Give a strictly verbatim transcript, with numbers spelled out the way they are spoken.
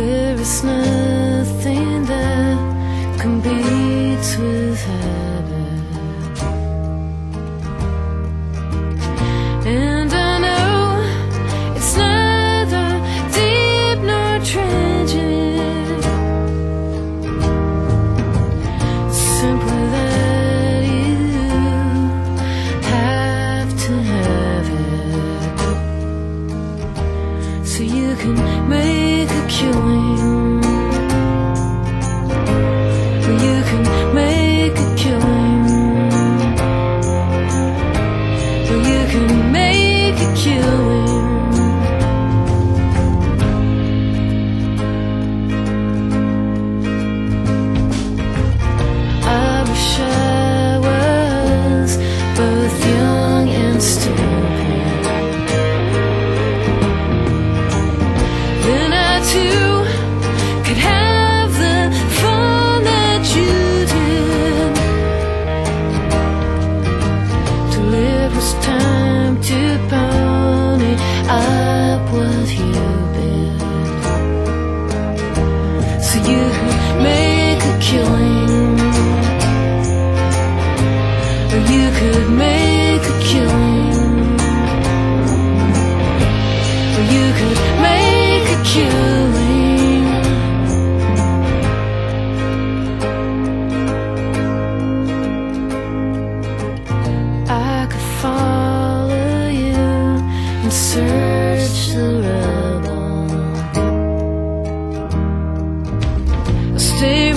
There is nothing that competes with heaven. And I know it's neither deep nor tragic, simply that you have to have it, so you can make killing. You can make a killing. You can make a killing. I wish I was both young and stupid. You could have the fun that you did. To live was time to pony up what you did, so you could make a killing. Or you could make a killing. Or you could make a killing. Search the rubble. Stay